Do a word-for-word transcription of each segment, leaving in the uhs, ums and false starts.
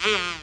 Crunch,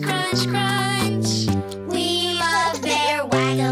crunch, crunch. We love their waggle.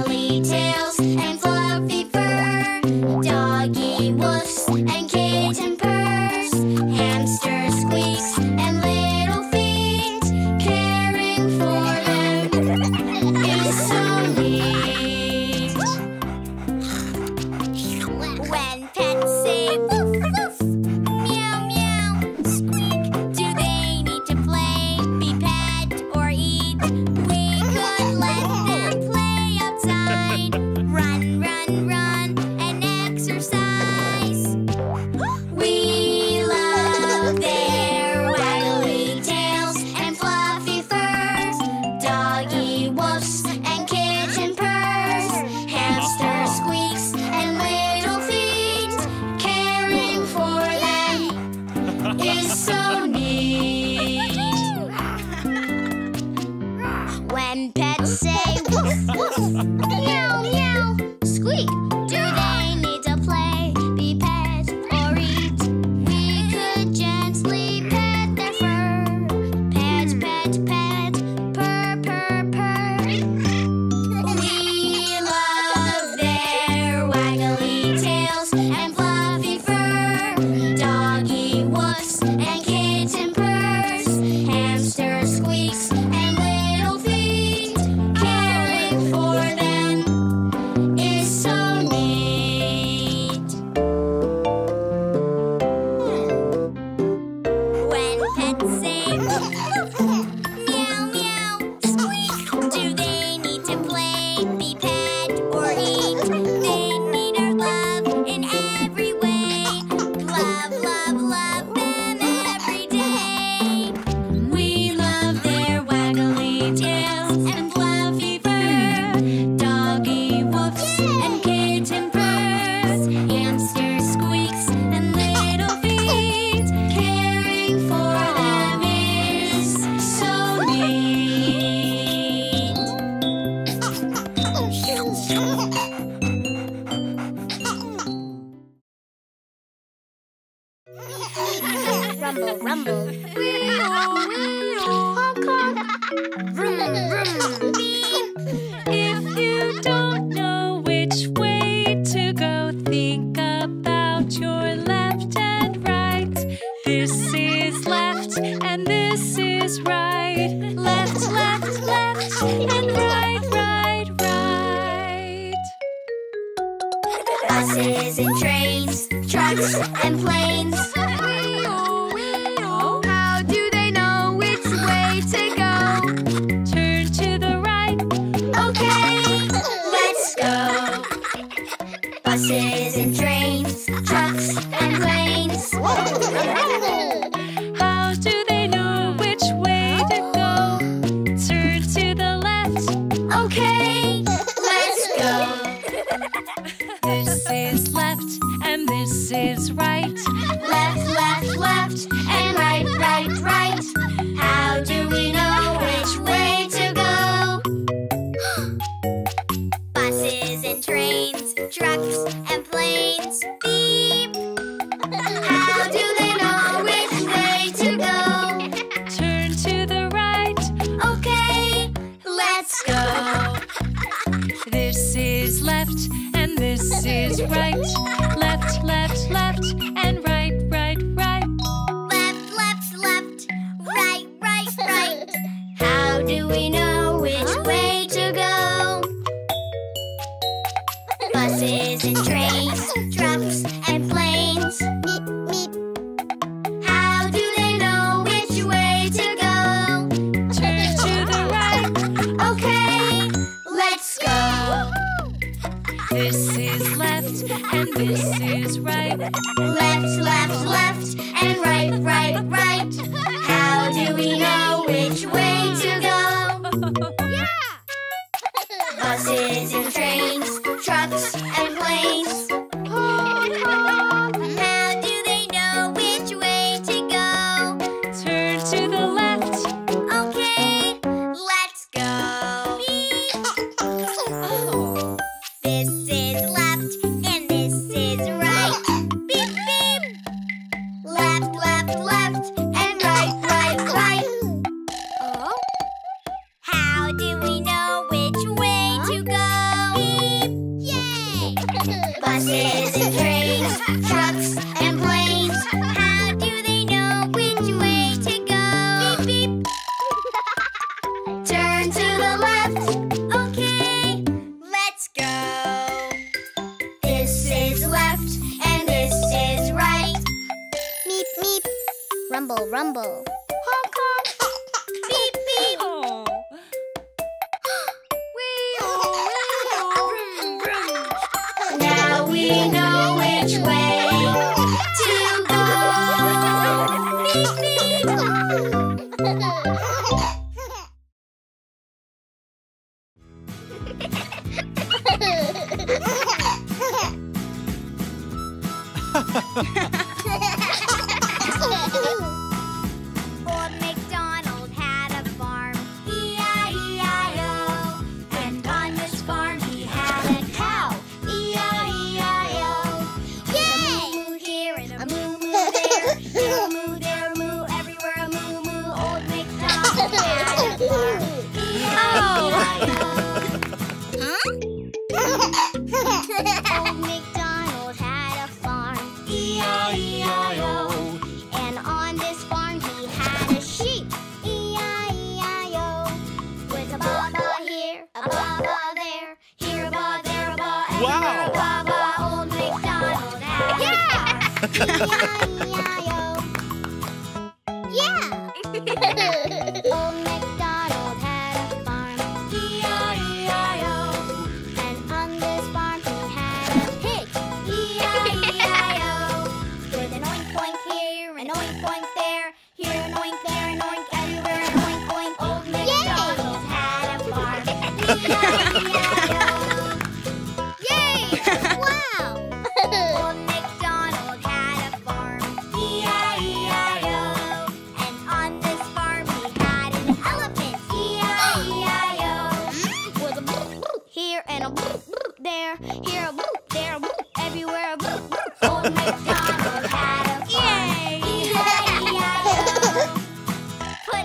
Put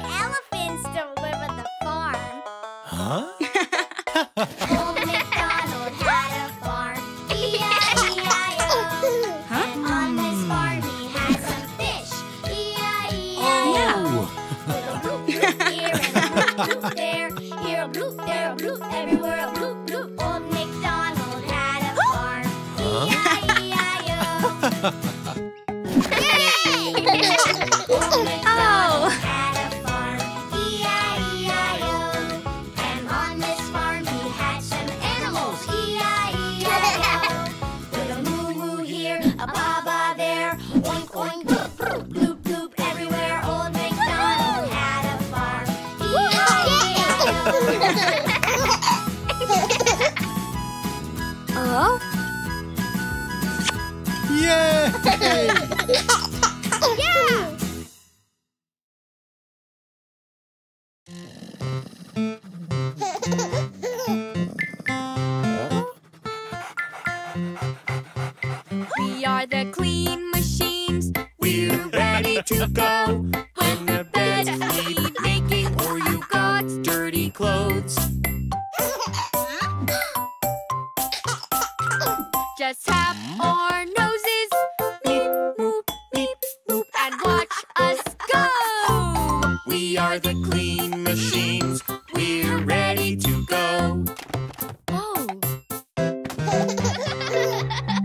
elephants don't live at the bloop there. Here a bloop, there a bloop, everywhere a bloop, bloop. Old MacDonald had a farm. E I E I O. Yay! Oh! Oh? Yay! Yeah! We are the clean machines. We're ready to go. When the beds need making or you got dirty clothes. Just tap our noses, beep, boop, beep, boop, and watch us go! We are the clean machines, we're ready to go. Oh!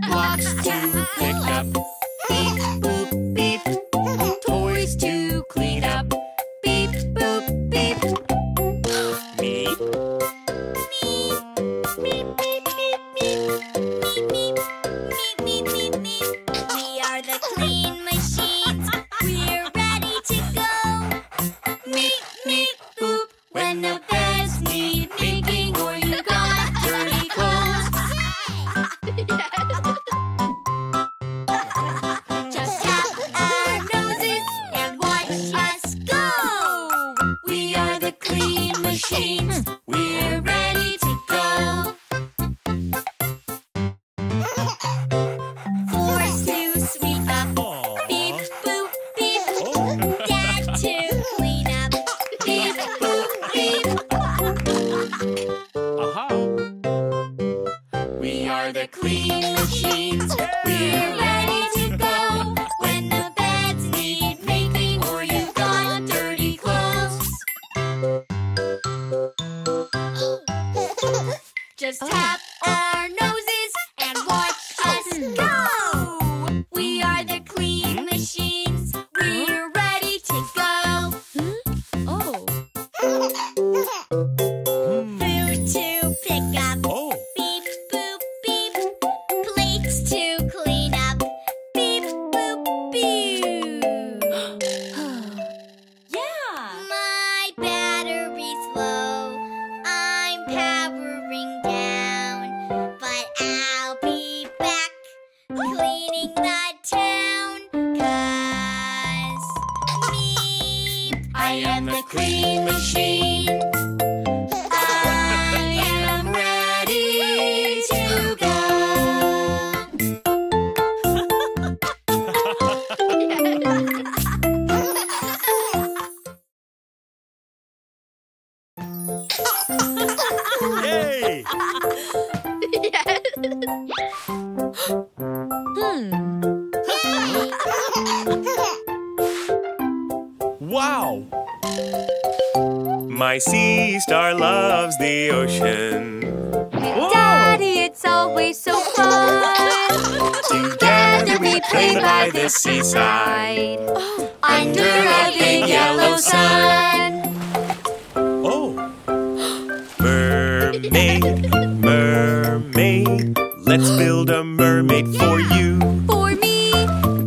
Blocks to pick up, beep, boop, beep. Toys to clean up, beep, boop, beep. Beep, beep, beep, beep, beep, beep. Meep, meep, meep, meep, meep. We are the clean machines. We're ready to go. Meep, meep, boop. When the beds need making or you got dirty clothes, just tap our noses and watch us go. We are the clean machines. We're ready to go. The clean machines, we're ready to go. When the beds need making or you've got dirty clothes, just tap our noses and watch us go. We are the clean machines, we're ready to go. Oh. Food to pick up. Oh. Cleaning the town, 'cause me, I am the clean machine. I am ready to go. Hey! Wow! My sea star loves the ocean. Daddy, it's always so fun. Together we play by the seaside, under a big yellow sun. Oh! Mermaid, mermaid, let's build a mermaid yeah. for you. For me,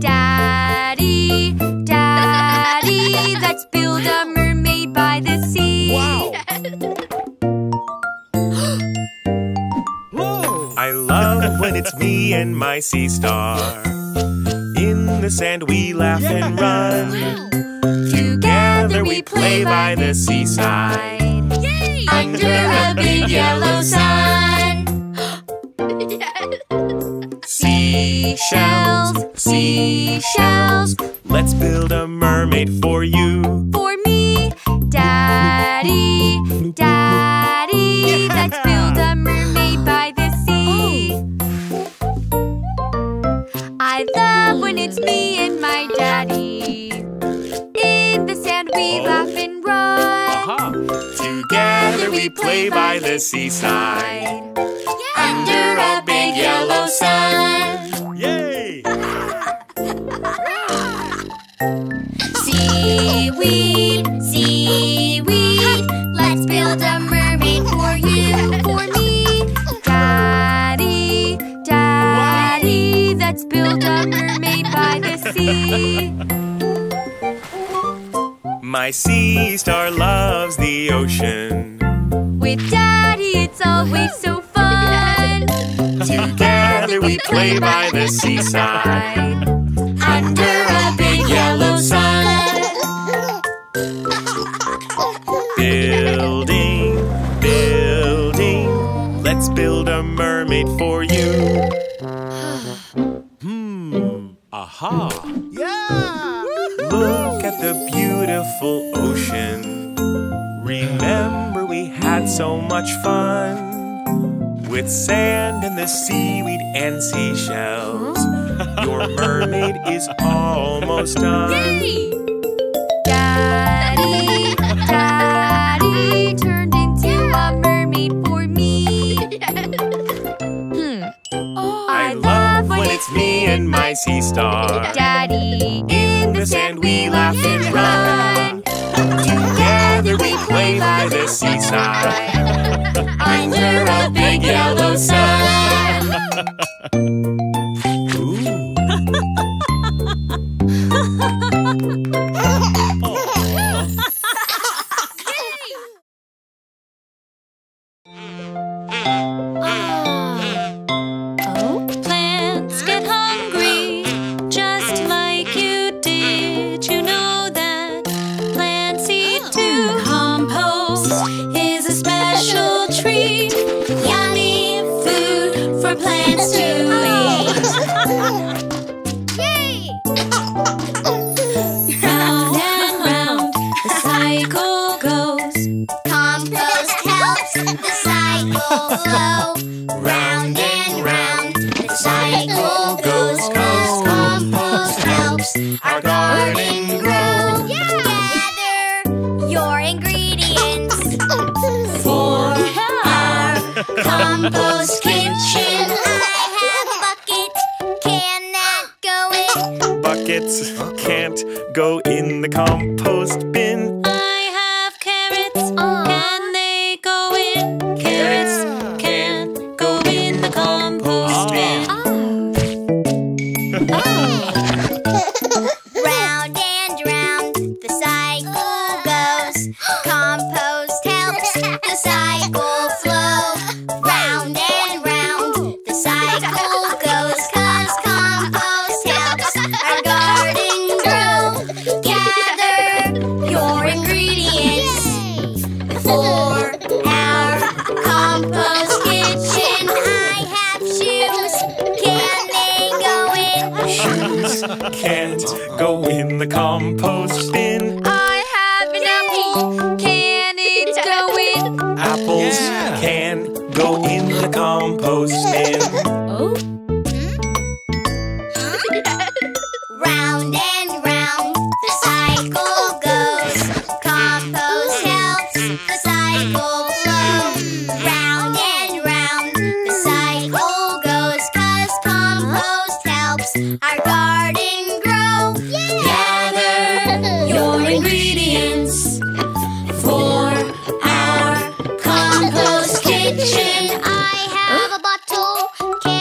Daddy, Daddy, let's build a mermaid by the sea. Wow. Whoa. I love when it's me and my sea star. In the sand we laugh yeah. and run. Wow. Together we play by the seaside. Yay. Under a big yellow sun. Seashells, seashells, let's build a mermaid for you. For me, Daddy, Daddy, yeah. let's build a mermaid by the sea. Oh. I love when it's me and my daddy. In the sand we oh. laugh and run. Uh-huh. Together we play by the seaside, under a big yellow sun. Yay! Seaweed, seaweed, let's build a mermaid for you, for me. Daddy, daddy, let's build a mermaid by the sea. My sea star loves the ocean. With Daddy, it's always so fun. Together we play by the seaside, under a big yellow sun. Building, building, let's build a mermaid for you. Hmm, aha. Yeah! Look at the beautiful ocean. Remember we had so much fun with sand and the seaweed and seashells. Your mermaid is almost done. Yay! Daddy, Daddy turned into a mermaid for me. Hmm. Oh, I, I love when it's me and my sea star. Daddy. And we laugh and run. Together we play by the seaside, under a big yellow sun. I have a bottle.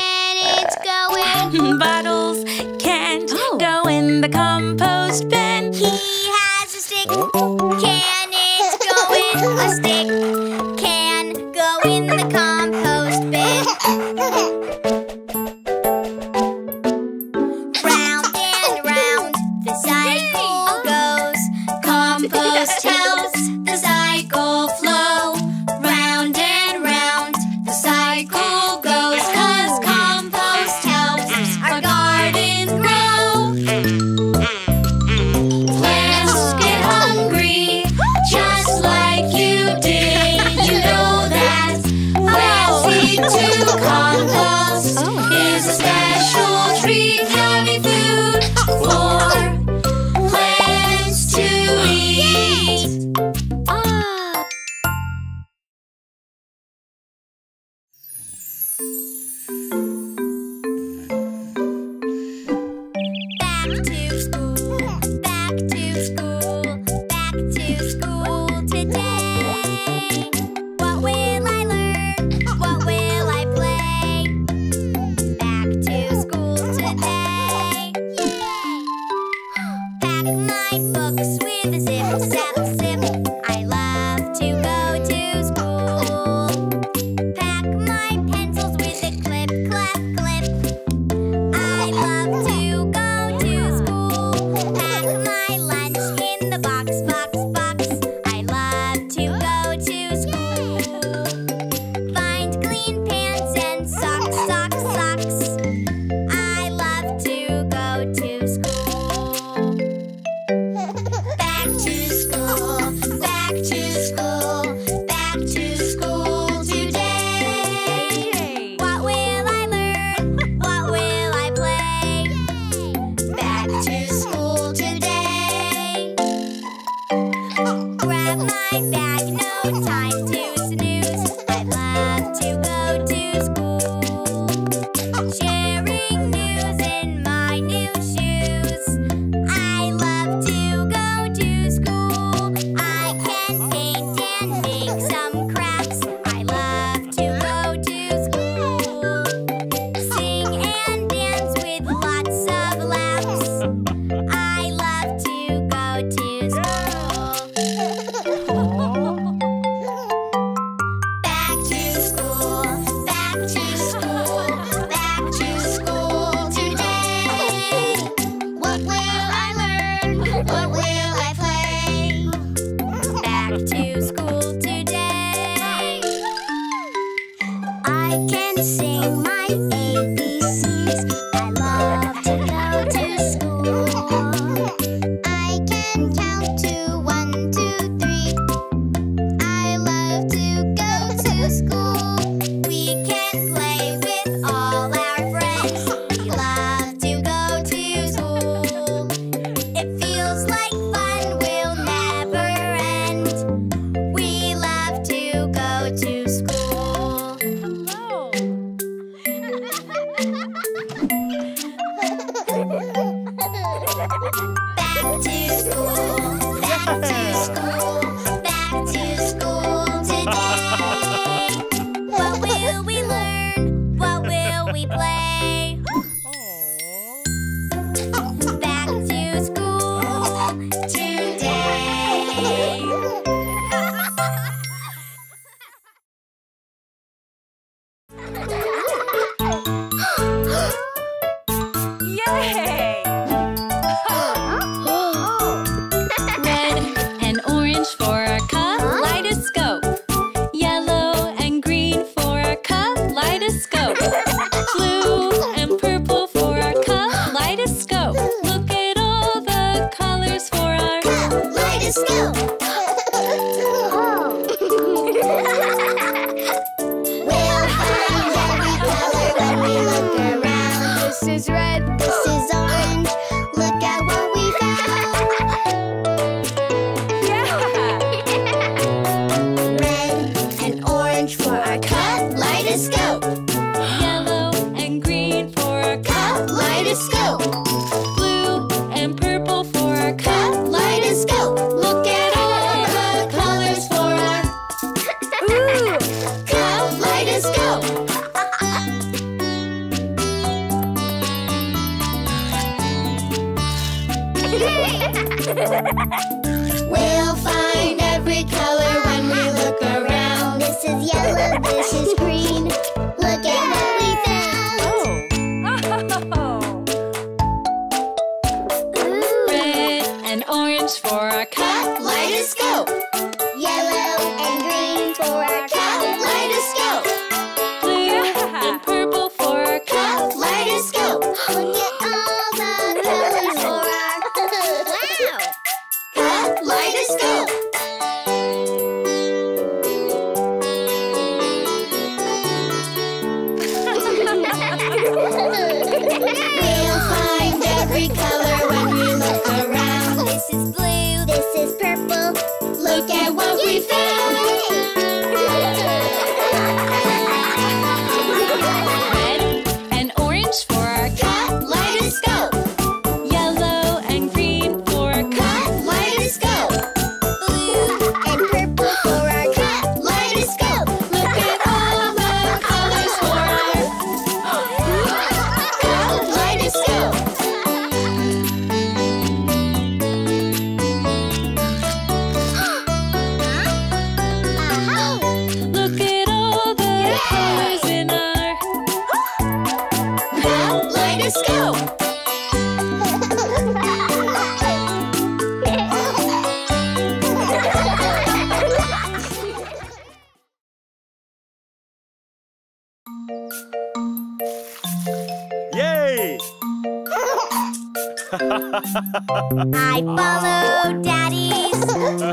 I follow Daddy's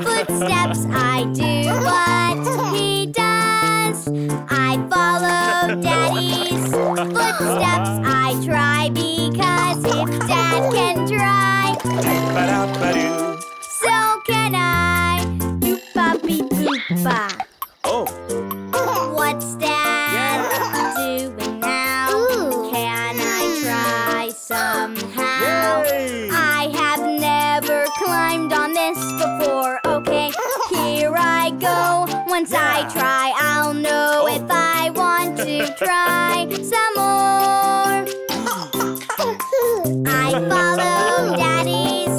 footsteps. I do what he does. I follow Daddy's footsteps. I try because if Dad can try, so can I. You puppy. sofa. Oh. What's Dad doing now? Ooh. Can I try somehow? Yay. I have never climbed on this before. Okay, here I go. Once yeah. I try, I'll know oh. if I want to try some more. I follow Daddy's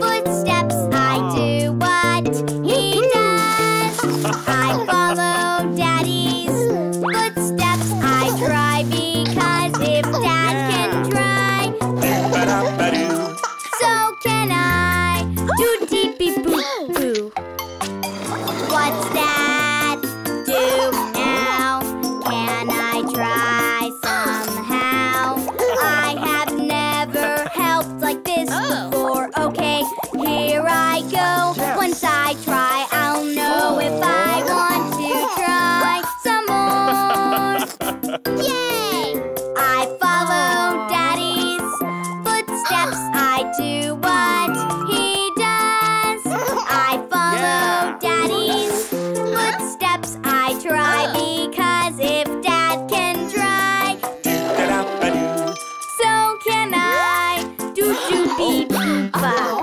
footsteps. I do what he does. I follow Daddy's footsteps. I try because if Dad yeah. can try, so can I. Do dee bee boo boo.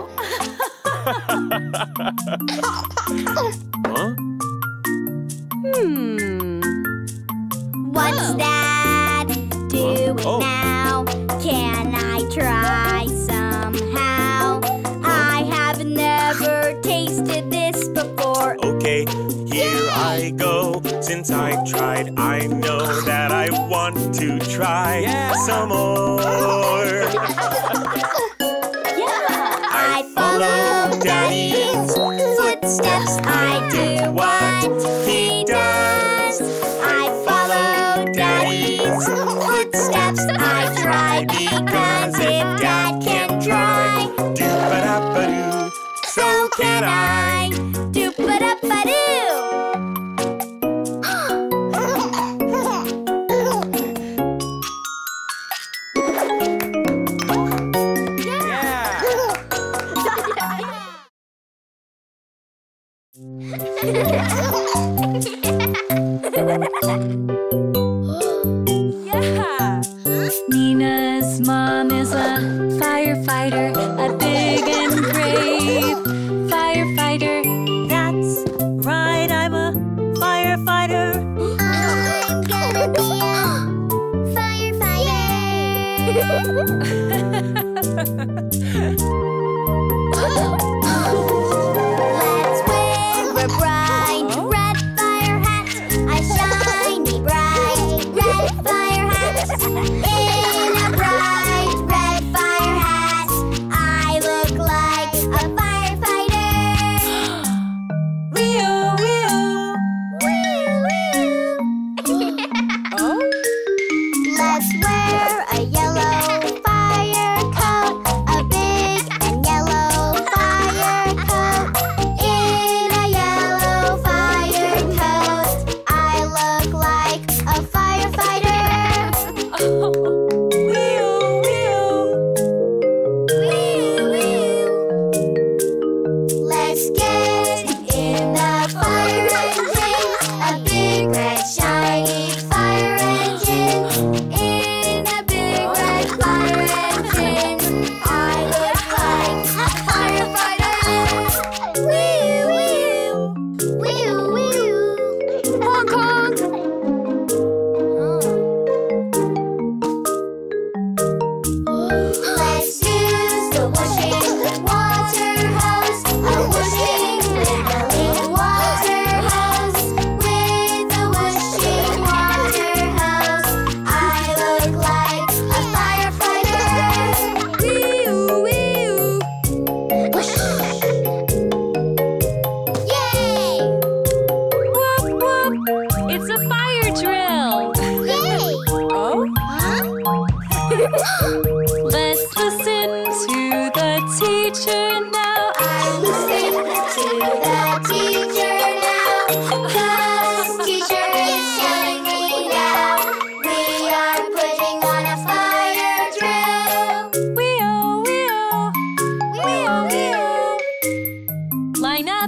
What's Dad do now? Can I try somehow? I have never helped like this before. Okay. Here I go. Yes. Once I try, I'll know oh. if I want to try some more. Yay! I follow Daddy's footsteps. I do what he does. I follow yeah. Daddy's footsteps. I try because if Dad can try, so can I. Do do be bee ba. Huh? Hmm. What's Dad doing oh. now? Can I try somehow? I have never tasted this before. Okay, here I go. Since I tried, I know that I want to try yeah. some more. I follow Daddy's footsteps. I do what he does. I follow Daddy's footsteps. I try because if Dad can try, do-ba-da-ba-doo, so can I. Yeah! Nina's mom is a firefighter, a big and brave firefighter. That's right, I'm a firefighter. I'm gonna be a firefighter.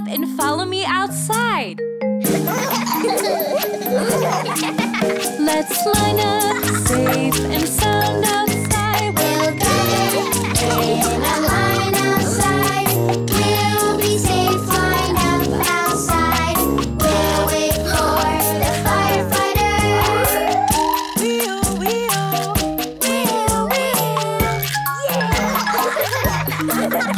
And follow me outside. Let's line up, safe and sound outside. We'll go in a line outside. We'll be safe, line up outside. We'll wait for the firefighter. Wee-oo, wee-oo, wee-oo, wee-oo. Yeah! Yeah!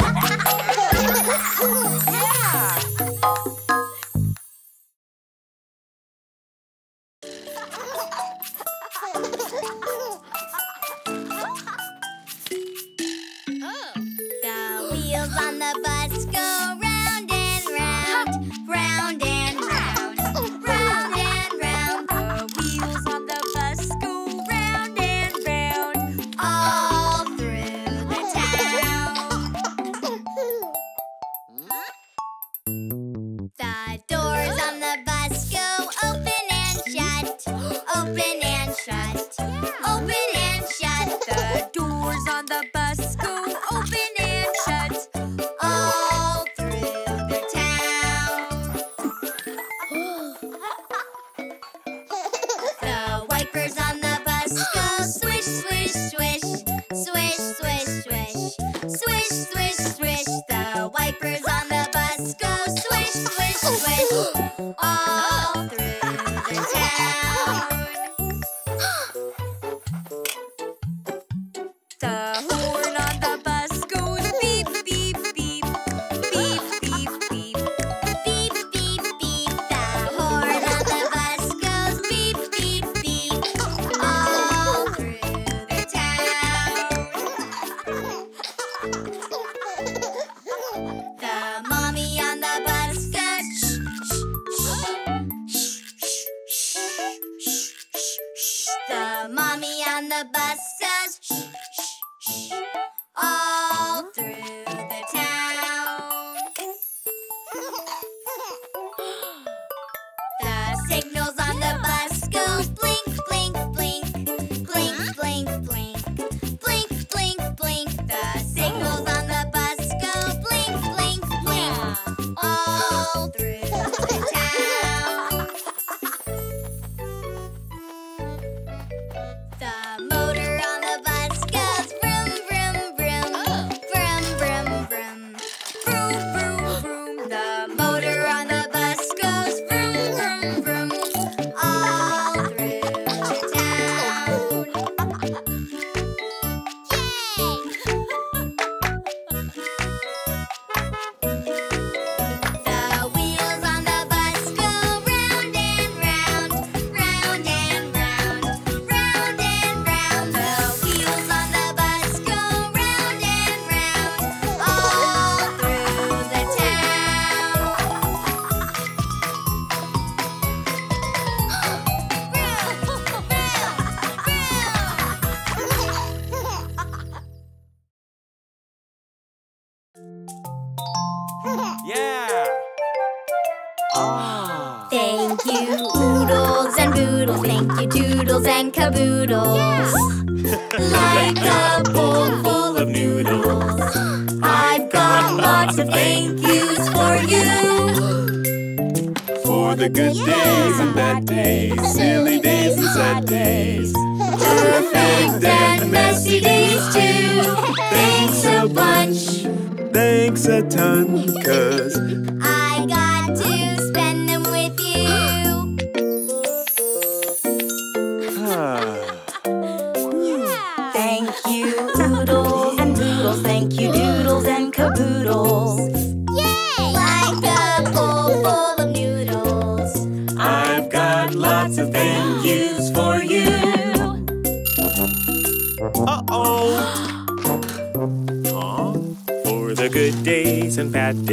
Bad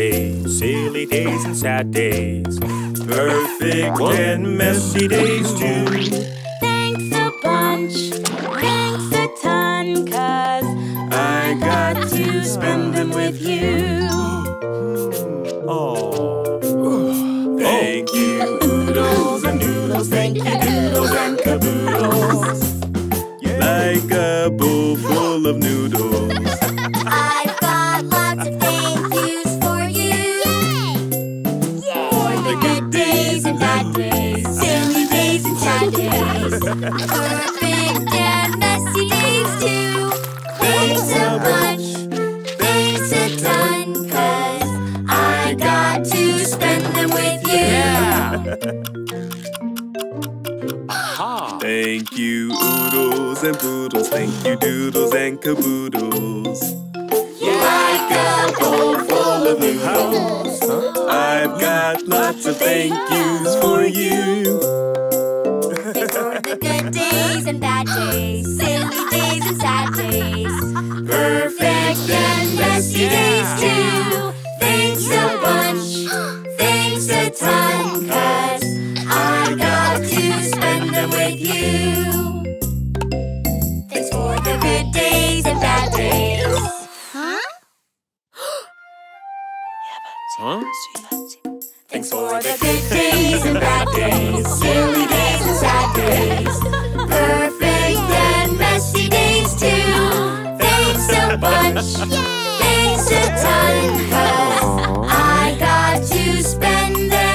Thank you, oodles and boodles. Thank you, doodles and caboodles. Like a bowl full of noodles. I've got lots of thank yous for you. For the good days and bad days, silly days and sad days, perfect and messy days too. Thanks a bunch, thanks a ton, 'cause I got to spend them with you. Thanks for the good days and bad days. Huh? Huh? Thanks for the good days and bad days, silly days and sad days, perfect and messy days too. Thanks a bunch, thanks a ton, 'cause I got to spend them.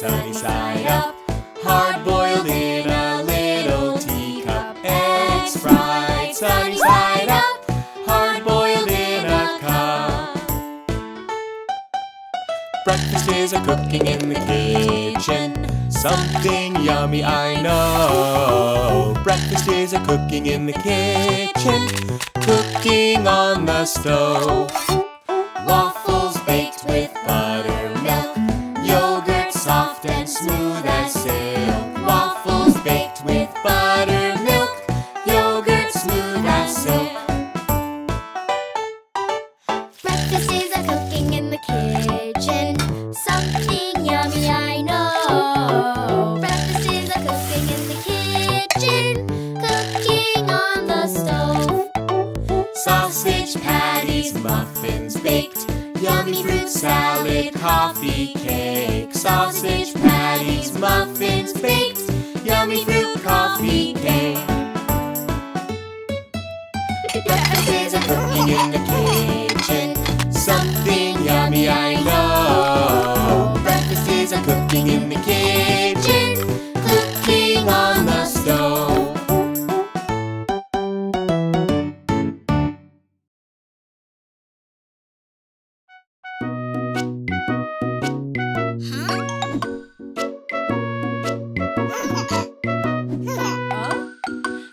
Sunny Scientists are cooking in the kitchen. Something yummy, I know. Breakfasters are cooking in the kitchen. Cooking on the stove. Waffles baked with buttermilk. Yogurt soft and smooth as silk. Waffles baked with buttermilk. Yogurt smooth as silk. Breakfasters are cooking in the kitchen. Something yummy, I know. Breakfasters are cooking in the kitchen. Cooking on the stove. Sausage patties, muffins baked. Yummy fruit salad, coffee cake. Sausage patties, muffins baked. Yummy fruit, coffee cake. Breakfasters are cooking in the kitchen. Something yummy, I know. Breakfasters are cooking in the kitchen. Cooking on the stove.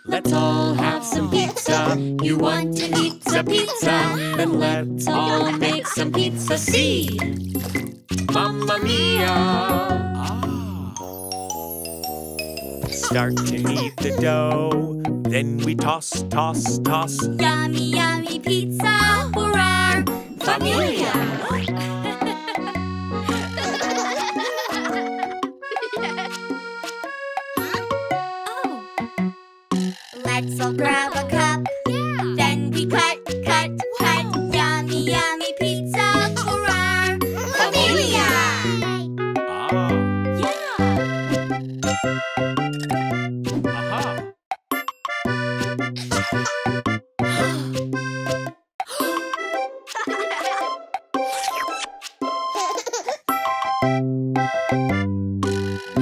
Let's all have some pizza. You want to eat some pizza? Then let's all make some pizza. See, Mamma Mia! Oh. Start to knead the dough. Then we toss, toss, toss. Yummy, yummy pizza for our familia! Let's all grab a cup, yeah. Then we cut, cut, cut. Whoa. Yummy, yummy pizza for our familia. Ah. Yeah. Aha.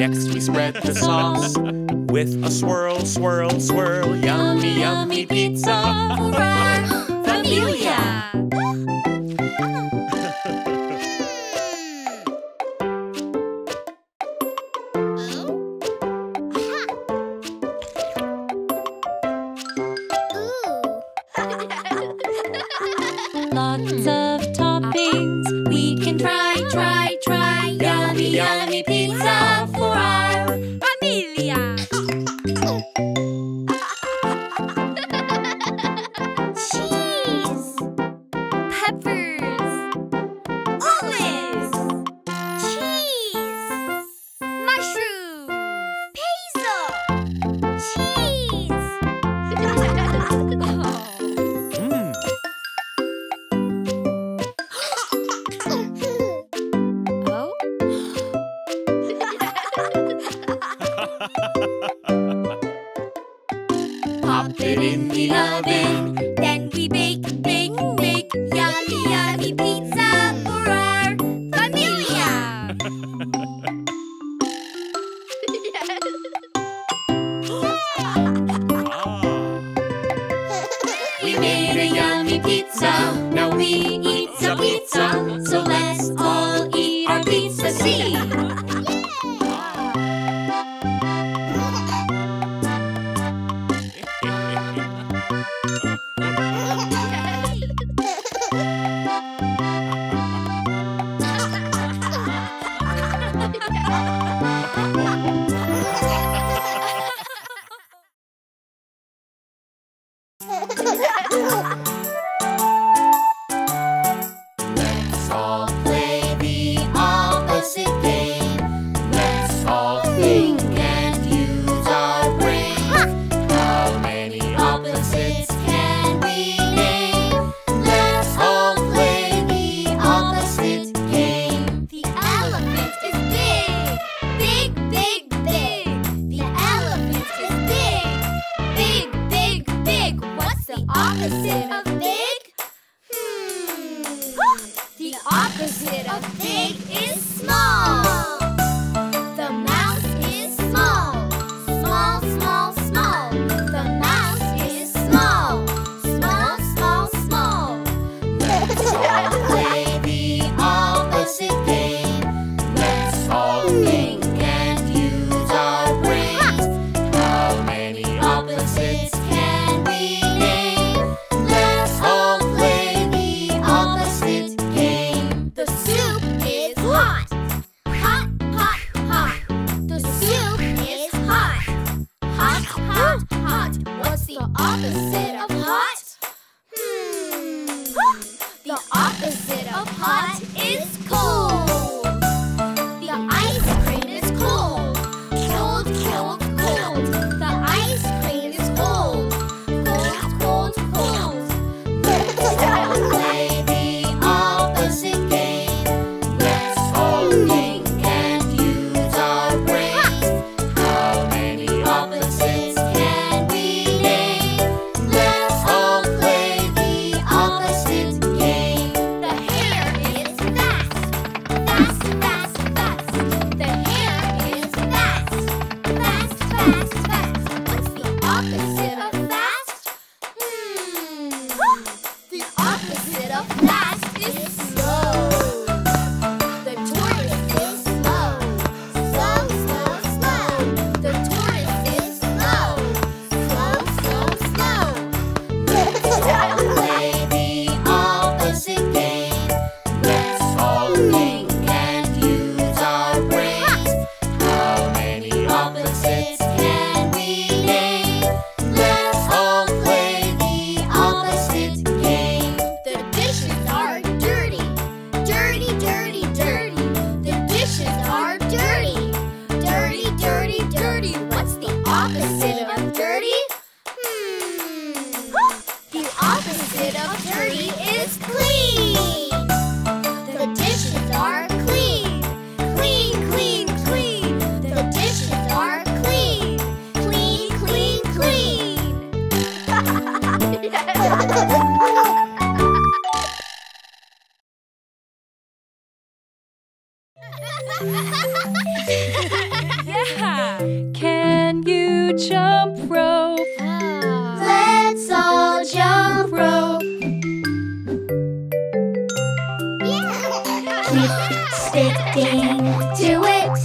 Next we spread the sauce. With a swirl, swirl, swirl. Yummy, yummy pizza for our familia. Lots of toppings we can try, try, try. Yummy, yummy pizza for our familia. Pop it in the oven, then we bake, bake, bake. Yummy, yummy pizza for our familia. We made a yummy pizza, now we eat some pizza. So let's all eat our pizza, see? Let's all play the opposite game. Let's all think and use our brains. How many opposites can we name? Let's all play the opposite game. The elephant is big, big, big, big. The elephant is big, big, big, big. What's the opposite of big? The opposite of big is small. The mouse is small. Small, small, small. The mouse is small. Small, small, small. Let's all play the opposite game. opposite of fast is slow. The tortoise is slow. Slow, slow, slow. The tortoise is slow. Slow, slow, slow. Let's play the opposite game. Let's all think and use our brains. How many opposites can we name? Let's all play the opposite game. Yeah. Can you jump rope? Oh. Let's all jump rope. Yeah. Keep sticking to it.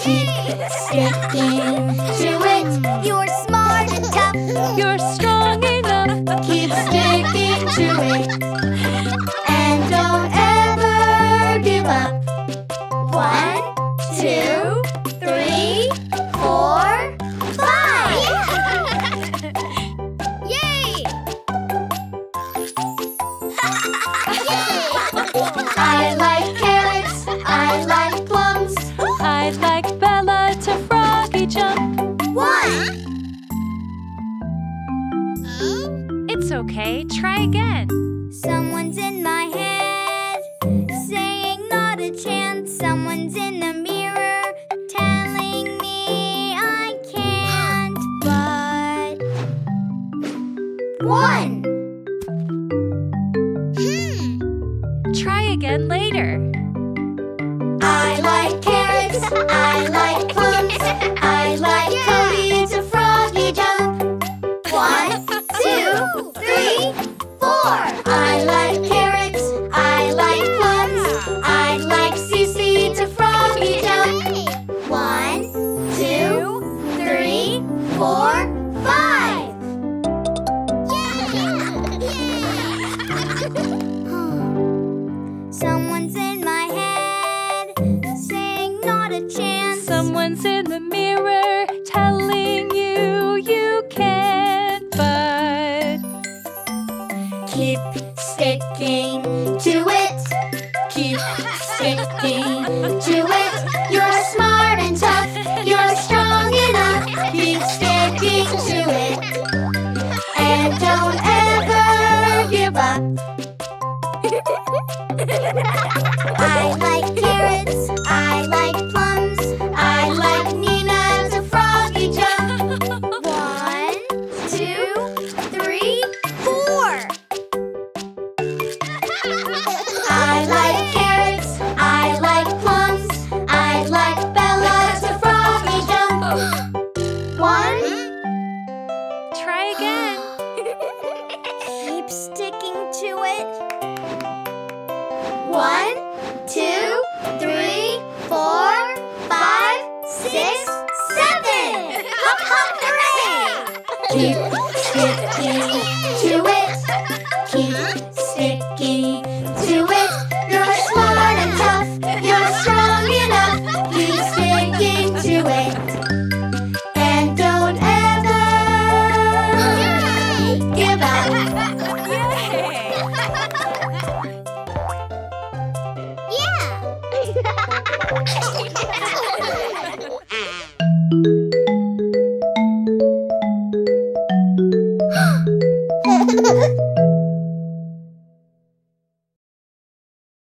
Keep sticking to it. You're smart and tough. You're strong enough. Keep sticking to it. And don't ever give up. One, two, three, four, five! Yeah. Yay! I like carrots, I like plums, I like Bella to froggy jump. One! Um? It's okay, try again. Someone's in my head, saying not a chance. Someone's in the mirror telling me I can't, but... One! Hmm. Try again later. I like carrots, I like plums, I like Cody to froggy jump. One, two, three, four! I like carrots, I like plums, I like C C. Four, five! Yeah. Someone's in my head, saying not a chance. Someone's in the mirror, telling you you can't, but... Keep sticking to it. Keep sticking to it. You're smart and tough. You're strong enough. Keep sticking to it, and don't ever give up. I like carrots, I like plums, I like Nina to froggy jump. One, two, three, four. I like carrots, I like plums, I like Bella to froggy jump. One. One, two, three, four, five, six, seven! Hop, hop, hooray! Keep sticking to it. Keep sticking to it. You're smart and tough. You're strong enough. Keep sticking to it. And don't ever give up. Yay! Yeah!